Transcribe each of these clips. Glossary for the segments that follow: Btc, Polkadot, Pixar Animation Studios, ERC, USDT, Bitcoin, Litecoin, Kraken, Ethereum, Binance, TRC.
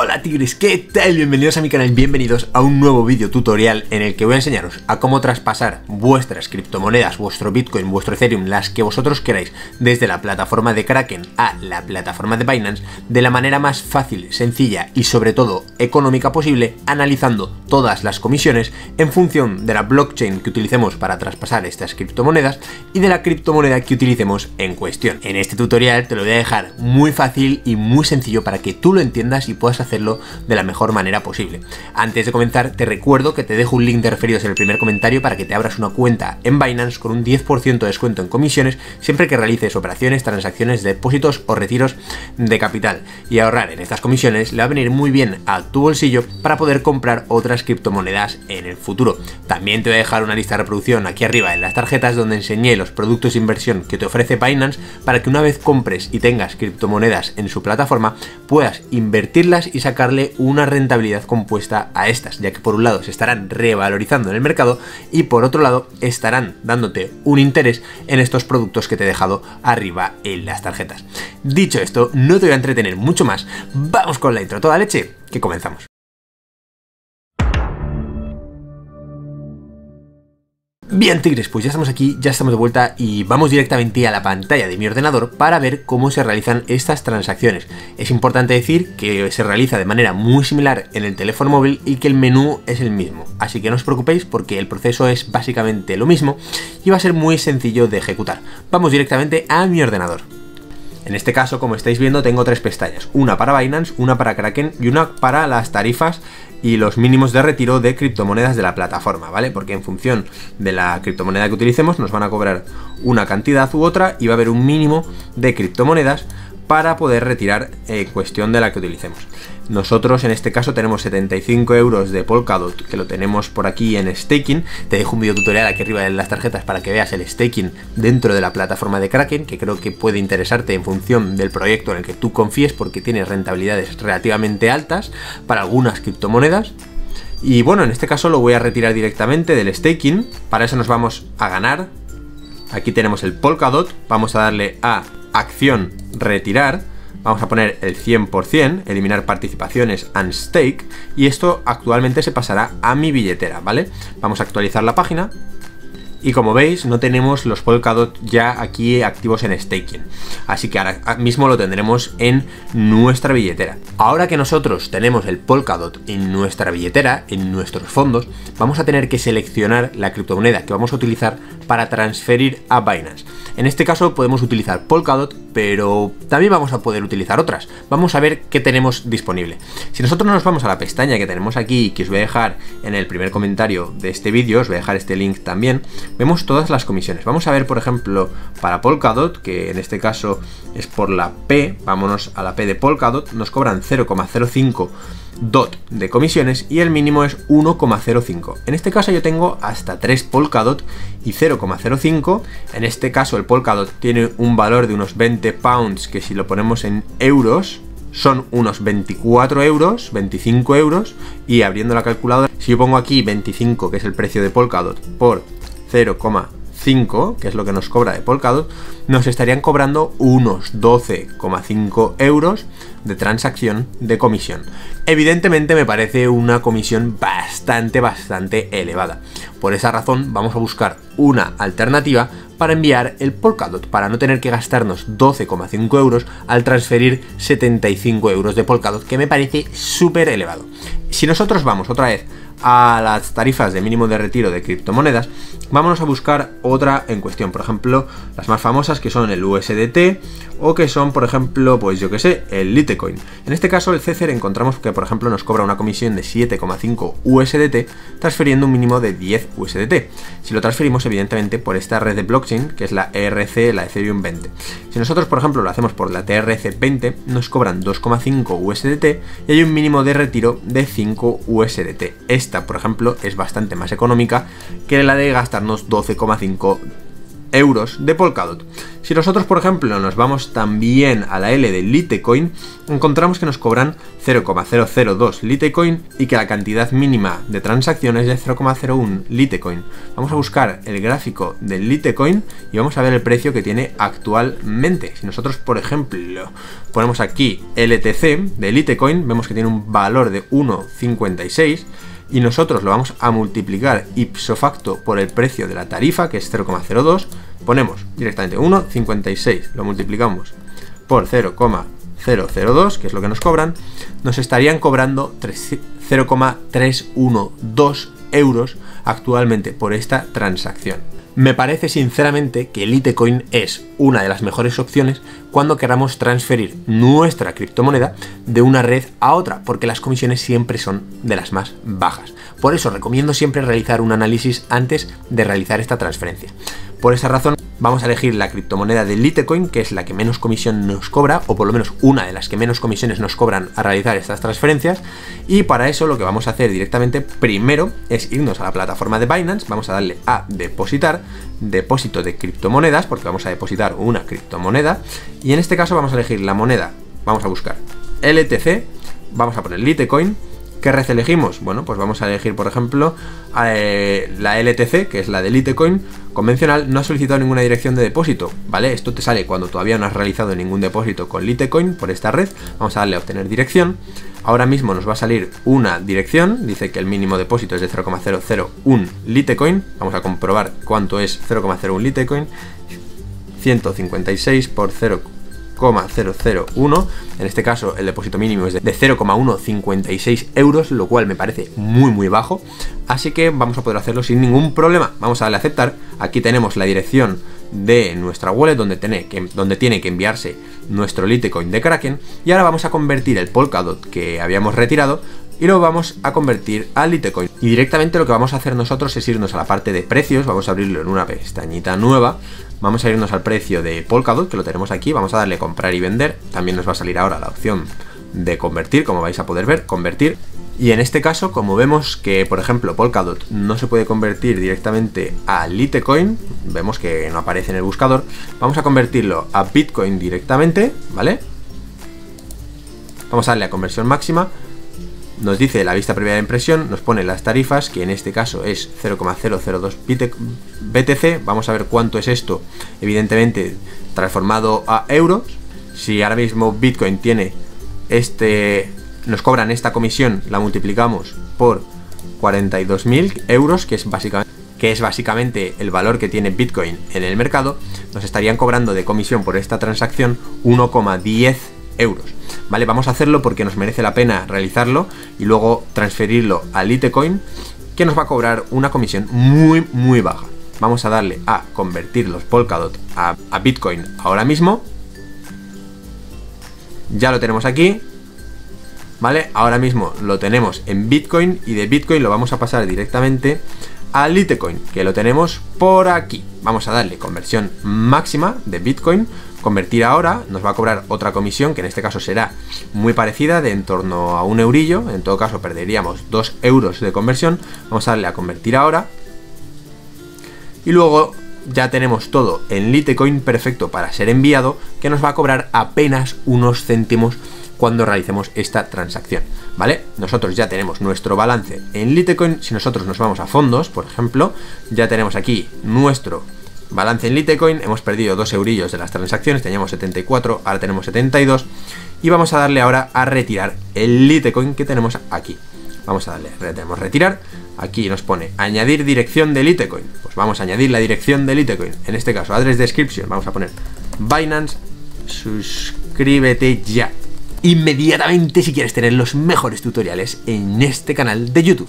Hola tigres, ¿qué tal? Bienvenidos a mi canal, bienvenidos a un nuevo vídeo tutorial en el que voy a enseñaros a cómo traspasar vuestras criptomonedas, vuestro Bitcoin, vuestro Ethereum, las que vosotros queráis, desde la plataforma de Kraken a la plataforma de Binance, de la manera más fácil, sencilla y sobre todo económica posible, analizando todas las comisiones en función de la blockchain que utilicemos para traspasar estas criptomonedas y de la criptomoneda que utilicemos en cuestión. En este tutorial te lo voy a dejar muy fácil y muy sencillo para que tú lo entiendas y puedas hacerlo de la mejor manera posible. Antes de comenzar, te recuerdo que te dejo un link de referidos en el primer comentario para que te abras una cuenta en Binance con un 10% de descuento en comisiones siempre que realices operaciones, transacciones, depósitos o retiros de capital. Y ahorrar en estas comisiones le va a venir muy bien a tu bolsillo para poder comprar otras criptomonedas en el futuro. También te voy a dejar una lista de reproducción aquí arriba en las tarjetas donde enseñé los productos de inversión que te ofrece Binance para que una vez compres y tengas criptomonedas en su plataforma puedas invertirlas y sacarle una rentabilidad compuesta a estas, ya que por un lado se estarán revalorizando en el mercado y por otro lado estarán dándote un interés en estos productos que te he dejado arriba en las tarjetas. Dicho esto, no te voy a entretener mucho más, vamos con la intro toda leche, que comenzamos. Bien tigres, pues ya estamos aquí, ya estamos de vuelta y vamos directamente a la pantalla de mi ordenador para ver cómo se realizan estas transacciones. Es importante decir que se realiza de manera muy similar en el teléfono móvil y que el menú es el mismo, así que no os preocupéis porque el proceso es básicamente lo mismo y va a ser muy sencillo de ejecutar. Vamos directamente a mi ordenador. En este caso, como estáis viendo, tengo tres pestañas, una para Binance, una para Kraken y una para las tarifas y los mínimos de retiro de criptomonedas de la plataforma, ¿vale? Porque en función de la criptomoneda que utilicemos nos van a cobrar una cantidad u otra y va a haber un mínimo de criptomonedas para poder retirar en cuestión de la que utilicemos. Nosotros en este caso tenemos 75 euros de Polkadot, que lo tenemos por aquí en staking. Te dejo un vídeo tutorial aquí arriba en las tarjetas para que veas el staking dentro de la plataforma de Kraken, que creo que puede interesarte en función del proyecto en el que tú confíes, porque tiene rentabilidades relativamente altas para algunas criptomonedas. Y bueno, en este caso lo voy a retirar directamente del staking. Para eso nos vamos a ganar. Aquí tenemos el Polkadot, vamos a darle a acción retirar. Vamos a poner el 100%, eliminar participaciones and stake, y esto actualmente se pasará a mi billetera, ¿vale? Vamos a actualizar la página y como veis no tenemos los Polkadot ya aquí activos en staking, así que ahora mismo lo tendremos en nuestra billetera. Ahora que nosotros tenemos el Polkadot en nuestra billetera, en nuestros fondos, vamos a tener que seleccionar la criptomoneda que vamos a utilizar para transferir a Binance. En este caso podemos utilizar Polkadot, pero también vamos a poder utilizar otras. Vamos a ver qué tenemos disponible. Si nosotros nos vamos a la pestaña que tenemos aquí, que os voy a dejar en el primer comentario de este vídeo, os voy a dejar este link también, vemos todas las comisiones. Vamos a ver, por ejemplo, para Polkadot, que en este caso es por la P, vámonos a la P de Polkadot, nos cobran 0,05 DOT de comisiones y el mínimo es 1,05. En este caso yo tengo hasta 3 Polkadot y 0,05. En este caso el Polkadot tiene un valor de unos 20 pounds, que si lo ponemos en euros son unos 24 euros, 25 euros, y abriendo la calculadora, si yo pongo aquí 25, que es el precio de Polkadot, por 0,5, que es lo que nos cobra de Polkadot, nos estarían cobrando unos 12,5 euros de transacción de comisión. Evidentemente me parece una comisión bastante elevada. Por esa razón vamos a buscar una alternativa para enviar el Polkadot, para no tener que gastarnos 12,5 euros al transferir 75 euros de Polkadot, que me parece súper elevado. Si nosotros vamos otra vez a las tarifas de mínimo de retiro de criptomonedas, vámonos a buscar otra en cuestión, por ejemplo, las más famosas que son el USDT o que son, por ejemplo, pues yo que sé, el Litecoin. En este caso el Tether encontramos que, por ejemplo, nos cobra una comisión de 7,5 USDT transfiriendo un mínimo de 10 USDT. Si lo transferimos, evidentemente, por esta red de blockchain, que es la ERC, la Ethereum 20. Si nosotros, por ejemplo, lo hacemos por la TRC 20, nos cobran 2,5 USDT y hay un mínimo de retiro de 5 USDT. Esta, por ejemplo, es bastante más económica que la de gastarnos 12,5 euros de Polkadot. Si nosotros, por ejemplo, nos vamos también a la L de Litecoin, encontramos que nos cobran 0,002 Litecoin y que la cantidad mínima de transacciones es de 0,01 Litecoin. Vamos a buscar el gráfico del Litecoin y vamos a ver el precio que tiene actualmente. Si nosotros, por ejemplo, ponemos aquí LTC de Litecoin, vemos que tiene un valor de 1,56 y nosotros lo vamos a multiplicar ipso facto por el precio de la tarifa, que es 0,02, ponemos directamente 1,56, lo multiplicamos por 0,002, que es lo que nos cobran, nos estarían cobrando 0,312 euros actualmente por esta transacción. Me parece sinceramente que Litecoin es una de las mejores opciones cuando queramos transferir nuestra criptomoneda de una red a otra, porque las comisiones siempre son de las más bajas. Por eso recomiendo siempre realizar un análisis antes de realizar esta transferencia. Por esa razón vamos a elegir la criptomoneda de Litecoin, que es la que menos comisión nos cobra, o por lo menos una de las que menos comisiones nos cobran a realizar estas transferencias, y para eso lo que vamos a hacer directamente primero es irnos a la plataforma de Binance, vamos a darle a depositar, depósito de criptomonedas, porque vamos a depositar una criptomoneda, y en este caso vamos a elegir la moneda, vamos a buscar LTC, vamos a poner Litecoin. ¿Qué red elegimos? Bueno, pues vamos a elegir, por ejemplo, la LTC, que es la de Litecoin convencional. No ha solicitado ninguna dirección de depósito, ¿vale? Esto te sale cuando todavía no has realizado ningún depósito con Litecoin por esta red. Vamos a darle a obtener dirección. Ahora mismo nos va a salir una dirección. Dice que el mínimo depósito es de 0,001 Litecoin. Vamos a comprobar cuánto es 0,01 Litecoin. 156 por 0,001. En este caso el depósito mínimo es de 0,156 euros, lo cual me parece muy bajo, así que vamos a poder hacerlo sin ningún problema. Vamos a darle a aceptar. Aquí tenemos la dirección de nuestra wallet donde tiene que enviarse nuestro Litecoin de Kraken, y ahora vamos a convertir el Polkadot que habíamos retirado y lo vamos a convertir a Litecoin. Y directamente lo que vamos a hacer nosotros es irnos a la parte de precios, vamos a abrirlo en una pestañita nueva, vamos a irnos al precio de Polkadot, que lo tenemos aquí, vamos a darle a comprar y vender. También nos va a salir ahora la opción de convertir, como vais a poder ver, convertir. Y en este caso, como vemos que, por ejemplo, Polkadot no se puede convertir directamente a Litecoin, vemos que no aparece en el buscador, vamos a convertirlo a Bitcoin directamente, ¿vale? Vamos a darle a conversión máxima. Nos dice la vista previa de impresión, nos pone las tarifas, que en este caso es 0,002 BTC. Vamos a ver cuánto es esto, evidentemente transformado a euros. Si ahora mismo Bitcoin tiene nos cobran esta comisión, la multiplicamos por 42.000 euros, que es básicamente el valor que tiene Bitcoin en el mercado. Nos estarían cobrando de comisión por esta transacción 1,10 euros. Vale, vamos a hacerlo porque nos merece la pena realizarlo y luego transferirlo a Litecoin, que nos va a cobrar una comisión muy baja. Vamos a darle a convertir los Polkadot a Bitcoin ahora mismo. Ya lo tenemos aquí, ¿vale? Ahora mismo lo tenemos en Bitcoin y de Bitcoin lo vamos a pasar directamente a Litecoin, que lo tenemos por aquí. Vamos a darle conversión máxima de Bitcoin, convertir ahora. Nos va a cobrar otra comisión que en este caso será muy parecida, de en torno a un eurillo. En todo caso perderíamos 2 euros de conversión. Vamos a darle a convertir ahora y luego ya tenemos todo en Litecoin perfecto para ser enviado, que nos va a cobrar apenas unos céntimos cuando realicemos esta transacción, ¿vale? Nosotros ya tenemos nuestro balance en Litecoin. Si nosotros nos vamos a fondos, por ejemplo, ya tenemos aquí nuestro balance en Litecoin. Hemos perdido 2 eurillos de las transacciones, teníamos 74, ahora tenemos 72, y vamos a darle ahora a retirar el Litecoin que tenemos aquí. Vamos a darle, tenemos retirar, aquí nos pone añadir dirección de Litecoin, pues vamos a añadir la dirección de Litecoin, en este caso address description, vamos a poner Binance, suscríbete ya. Inmediatamente si quieres tener los mejores tutoriales en este canal de YouTube.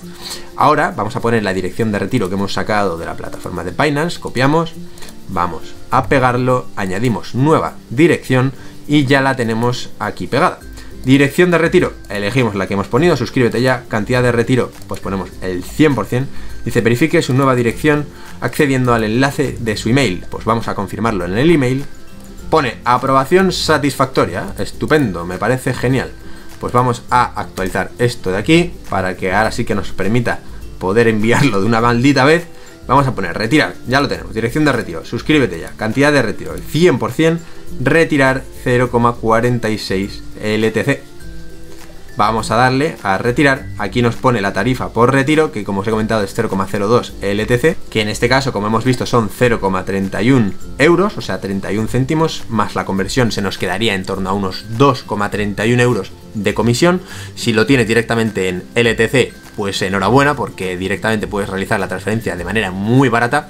Ahora vamos a poner la dirección de retiro que hemos sacado de la plataforma de Binance, copiamos, vamos a pegarlo, añadimos nueva dirección y ya la tenemos aquí pegada. Dirección de retiro, elegimos la que hemos ponido, suscríbete ya, cantidad de retiro, pues ponemos el 100%, dice verifique su nueva dirección accediendo al enlace de su email, pues vamos a confirmarlo en el email. Pone aprobación satisfactoria, estupendo, me parece genial. Pues vamos a actualizar esto de aquí para que ahora sí que nos permita poder enviarlo de una maldita vez Vamos a poner retirar, ya lo tenemos, dirección de retiro, suscríbete ya, cantidad de retiro, el 100%, retirar 0,46 LTC. Vamos a darle a retirar, aquí nos pone la tarifa por retiro, que como os he comentado es 0,02 LTC, que en este caso, como hemos visto, son 0,31 euros, o sea 31 céntimos, más la conversión se nos quedaría en torno a unos 2,31 euros de comisión. Si lo tienes directamente en LTC, pues enhorabuena, porque directamente puedes realizar la transferencia de manera muy barata.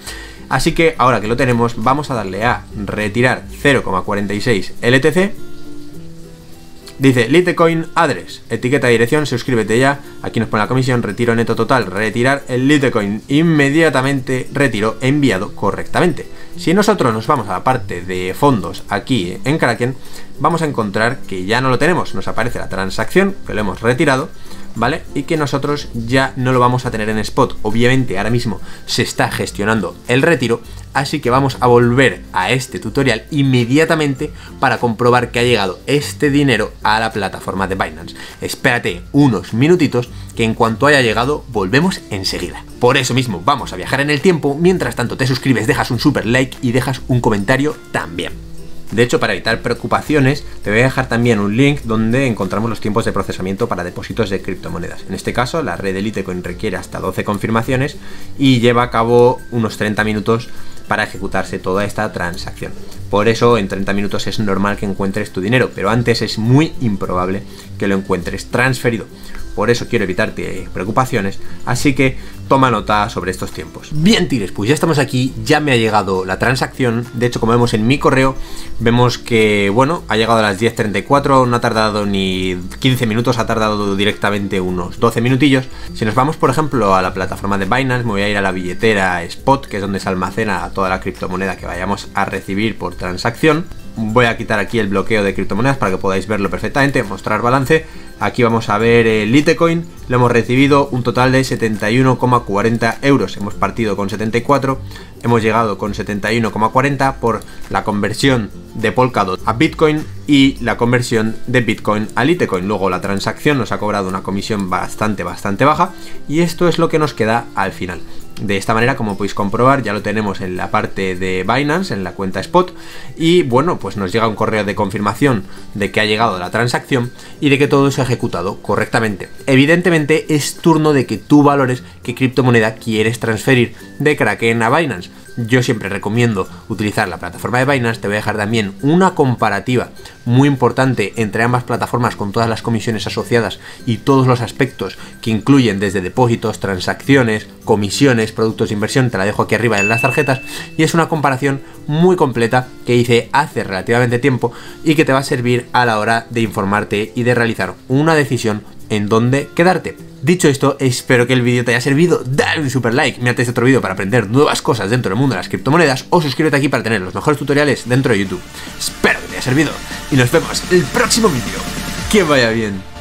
Así que ahora que lo tenemos, vamos a darle a retirar 0,46 LTC. Dice Litecoin address, etiqueta de dirección, suscríbete ya, aquí nos pone la comisión, retiro neto total, retirar el Litecoin inmediatamente, retiro enviado correctamente. Si nosotros nos vamos a la parte de fondos aquí en Kraken, vamos a encontrar que ya no lo tenemos, nos aparece la transacción, que lo hemos retirado, ¿vale? Y que nosotros ya no lo vamos a tener en spot, obviamente ahora mismo se está gestionando el retiro, así que vamos a volver a este tutorial inmediatamente para comprobar que ha llegado este dinero a la plataforma de Binance. Espérate unos minutitos, que en cuanto haya llegado volvemos enseguida. Por eso mismo vamos a viajar en el tiempo, mientras tanto te suscribes, dejas un super like y dejas un comentario también. De hecho, para evitar preocupaciones, te voy a dejar también un link donde encontramos los tiempos de procesamiento para depósitos de criptomonedas. En este caso, la red de Litecoin requiere hasta 12 confirmaciones y lleva a cabo unos 30 minutos para ejecutarse toda esta transacción. Por eso, en 30 minutos es normal que encuentres tu dinero, pero antes es muy improbable que lo encuentres transferido. Por eso quiero evitarte preocupaciones, así que toma nota sobre estos tiempos. Bien, Tigres, pues ya estamos aquí, ya me ha llegado la transacción. De hecho, como vemos en mi correo, vemos que, bueno, ha llegado a las 10:34, no ha tardado ni 15 minutos, ha tardado directamente unos 12 minutillos. Si nos vamos, por ejemplo, a la plataforma de Binance, me voy a ir a la billetera Spot, que es donde se almacena toda la criptomoneda que vayamos a recibir por transacción. Voy a quitar aquí el bloqueo de criptomonedas para que podáis verlo perfectamente, mostrar balance. Aquí vamos a ver el Litecoin, lo hemos recibido un total de 71,40 euros, hemos partido con 74, hemos llegado con 71,40 por la conversión de Polkadot a Bitcoin y la conversión de Bitcoin a Litecoin. Luego la transacción nos ha cobrado una comisión bastante baja y esto es lo que nos queda al final. De esta manera, como podéis comprobar, ya lo tenemos en la parte de Binance, en la cuenta Spot, y bueno, pues nos llega un correo de confirmación de que ha llegado la transacción y de que todo se ha ejecutado correctamente. Evidentemente es turno de que tú valores qué criptomoneda quieres transferir de Kraken a Binance. Yo siempre recomiendo utilizar la plataforma de Binance, te voy a dejar también una comparativa muy importante entre ambas plataformas con todas las comisiones asociadas y todos los aspectos que incluyen desde depósitos, transacciones, comisiones, productos de inversión, te la dejo aquí arriba en las tarjetas, y es una comparación muy completa que hice hace relativamente tiempo y que te va a servir a la hora de informarte y de realizar una decisión en dónde quedarte. Dicho esto, espero que el vídeo te haya servido, dale un super like, mírate este otro vídeo para aprender nuevas cosas dentro del mundo de las criptomonedas o suscríbete aquí para tener los mejores tutoriales dentro de YouTube. Espero que te haya servido y nos vemos en el próximo vídeo. Que vaya bien.